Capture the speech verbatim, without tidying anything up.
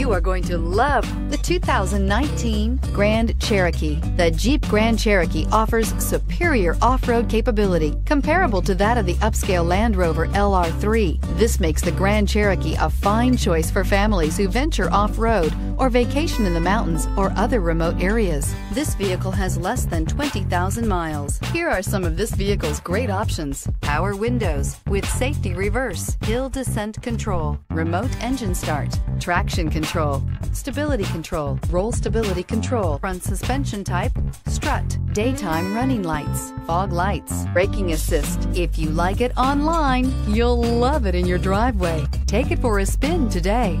You are going to love the two thousand nineteen Grand Cherokee. The Jeep Grand Cherokee offers superior off-road capability comparable to that of the upscale Land Rover L R three. This makes the Grand Cherokee a fine choice for families who venture off-road or vacation in the mountains or other remote areas. This vehicle has less than twenty thousand miles. Here are some of this vehicle's great options: power windows with safety reverse, hill descent control, remote engine start, traction control, stability control, roll stability control, front suspension type, strut, daytime running lights, fog lights, braking assist. If you like it online, you'll love it in your driveway. Take it for a spin today.